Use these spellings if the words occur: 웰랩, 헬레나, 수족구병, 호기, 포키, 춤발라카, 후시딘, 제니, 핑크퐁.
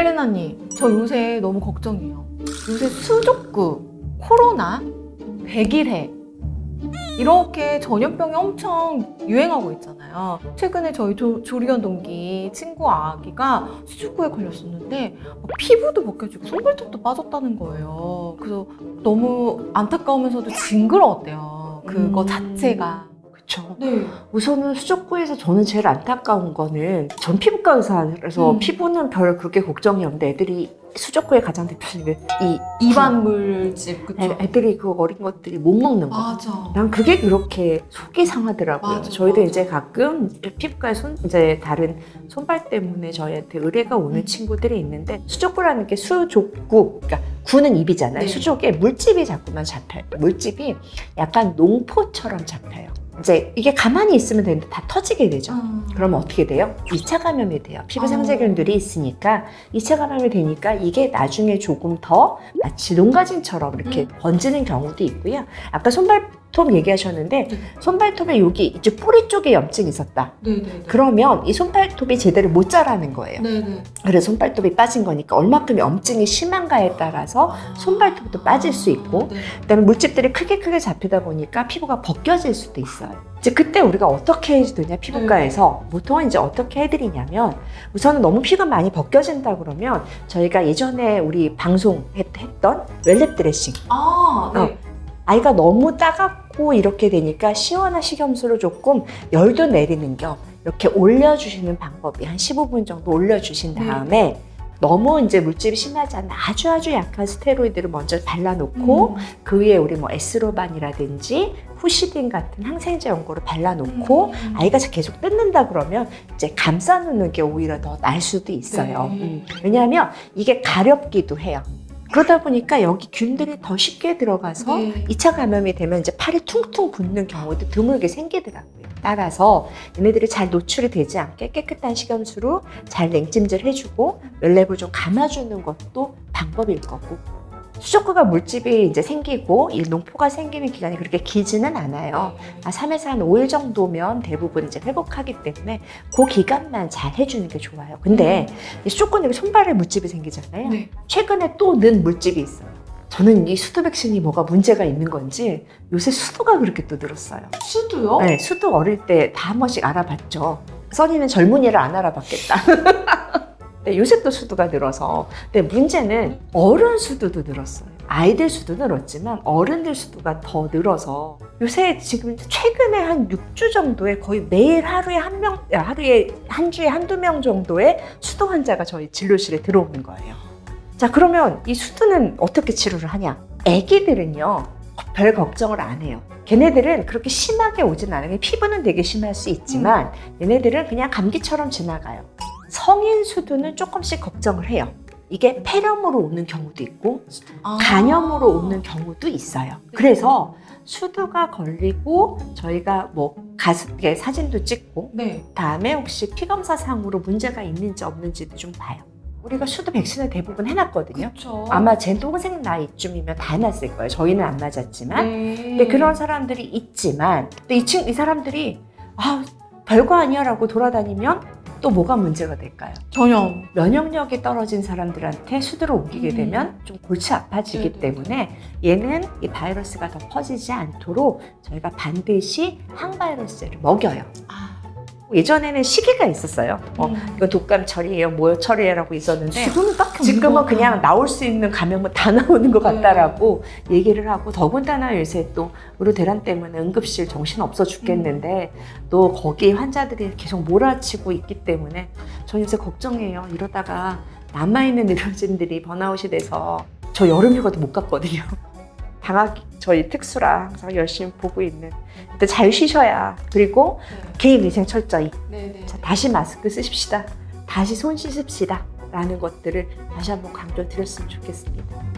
헬레나 언니, 저 요새 너무 걱정이에요. 요새 수족구, 코로나, 백일해 이렇게 전염병이 엄청 유행하고 있잖아요. 최근에 저희 조리원 동기 친구 아기가 수족구에 걸렸었는데 피부도 벗겨지고 손발톱도 빠졌다는 거예요. 그래서 너무 안타까우면서도 징그러웠대요. 그거 자체가. 그렇죠. 네. 우선은 수족구에서 저는 제일 안타까운 거는, 전 피부과 의사라서 피부는 별 그렇게 걱정이 없는데, 애들이 수족구에 가장 대표적인 이 이반 물집, 그쵸? 애들이 그 어린 것들이 못 먹는 거. 맞아. 난 그게 그렇게 속이 상하더라고요. 맞아, 저희도 맞아. 이제 가끔 피부과에 이제 다른 손발 때문에 저희한테 의뢰가 오는 친구들이 있는데, 수족구라는 게 수족구, 그러니까 구는 입이잖아요. 네. 수족에 물집이 자꾸만 잡혀요. 물집이 약간 농포처럼 잡혀요. 이제 이게 가만히 있으면 되는데 다 터지게 되죠. 그러면 어떻게 돼요? 2차 감염이 돼요. 피부 상세균들이 있으니까 2차 감염이 되니까 이게 나중에 조금 더 마치 농가진처럼 이렇게 번지는 경우도 있고요. 아까 손발톱 얘기하셨는데 손발톱에 여기 이쪽 뿌리 쪽에 염증이 있었다. 네네네. 그러면 이 손발톱이 제대로 못 자라는 거예요. 네네. 그래서 손발톱이 빠진 거니까 얼마큼 염증이 심한가에 따라서 손발톱도 빠질 수 있고, 네. 그다음에 물집들이 크게 잡히다 보니까 피부가 벗겨질 수도 있어요. 이제 그때 우리가 어떻게 해주느냐, 피부과에서 보통은 이제 어떻게 해드리냐면, 우선은 너무 피가 많이 벗겨진다 그러면 저희가 예전에 우리 방송했던 웰랩 드레싱, 네. 아이가 너무 따갑고 이렇게 되니까 시원한 식염수로 조금 열도 내리는 겸 이렇게 올려주시는 방법이 한 15분 정도 올려주신 다음에, 네. 너무 이제 물집이 심하지 않은 아주 약한 스테로이드를 먼저 발라놓고, 그 위에 우리 뭐 에스로반이라든지 후시딘 같은 항생제 연고를 발라놓고, 아이가 계속 뜯는다 그러면 이제 감싸놓는 게 오히려 더 나을 수도 있어요. 네. 왜냐하면 이게 가렵기도 해요. 그러다 보니까 여기 균들이 더 쉽게 들어가서, 네. 2차 감염이 되면 이제 팔이 퉁퉁 붓는 경우도 드물게 생기더라고요. 따라서 얘네들이 잘 노출이 되지 않게 깨끗한 식염수로 잘 냉찜질 해주고, 웰랩을 좀 감아주는 것도 방법일 거고. 수족구가 물집이 이제 생기고 이 농포가 생기는 기간이 그렇게 길지는 않아요. 3에서 한 5일 정도면 대부분 이제 회복하기 때문에 그 기간만 잘 해주는 게 좋아요. 근데 수족구는 손발에 물집이 생기잖아요. 네. 최근에 또 는 물집이 있어요. 저는 이 수두 백신이 뭐가 문제가 있는 건지 요새 수두가 그렇게 또 늘었어요. 수두요? 네, 수두 어릴 때 다 한 번씩 알아봤죠. 써니는 젊은이를 안 알아봤겠다. 근데 요새 또 수두가 늘어서, 근데 문제는 어른 수두도 늘었어요. 아이들 수두는 늘었지만 어른들 수두가 더 늘어서, 요새 지금 최근에 한 6주 정도에 거의 매일 하루에 한두 명 정도의 수두 환자가 저희 진료실에 들어오는 거예요. 자, 그러면 이 수두는 어떻게 치료를 하냐? 애기들은요 별 걱정을 안 해요. 걔네들은 그렇게 심하게 오진 않아요. 피부는 되게 심할 수 있지만 얘네들은 그냥 감기처럼 지나가요. 성인 수두는 조금씩 걱정을 해요. 이게 폐렴으로 오는 경우도 있고 간염으로 오는 경우도 있어요. 그래서 수두가 걸리고 저희가 뭐 가습기에 사진도 찍고, 네. 다음에 혹시 피검사상으로 문제가 있는지 없는지도 좀 봐요. 우리가 수두 백신을 대부분 해놨거든요. 그쵸. 아마 제 동생 나이쯤이면 다 해놨을 거예요. 저희는 안 맞았지만. 근데 그런 사람들이 있지만, 근데 이 사람들이 별거 아니야 라고 돌아다니면 또 뭐가 문제가 될까요? 전염. 면역력이 떨어진 사람들한테 수두로 옮기게 되면 좀 골치 아파지기, 네네. 때문에 얘는 이 바이러스가 더 퍼지지 않도록 저희가 반드시 항바이러스제를 먹여요. 예전에는 시기가 있었어요. 이거 독감 처리해요, 뭐 처리해라고 있었는데, 지금은 딱히, 지금은 그냥 나올 수 있는 감염은 다 나오는 것 같다라고, 네. 얘기를 하고, 더군다나 요새 또 의료 대란 때문에 응급실 정신 없어 죽겠는데, 또 거기 환자들이 계속 몰아치고 있기 때문에 저는 요새 걱정해요. 이러다가 남아있는 의료진들이 번아웃이 돼서, 저 여름휴가도 못 갔거든요. 방학 저희 특수라 항상 열심히 보고 있는, 근데 잘 쉬셔야, 그리고, 네. 개인위생 철저히, 네. 자, 다시 마스크 쓰십시다, 다시 손 씻읍시다 라는 것들을 다시 한번 강조드렸으면 좋겠습니다.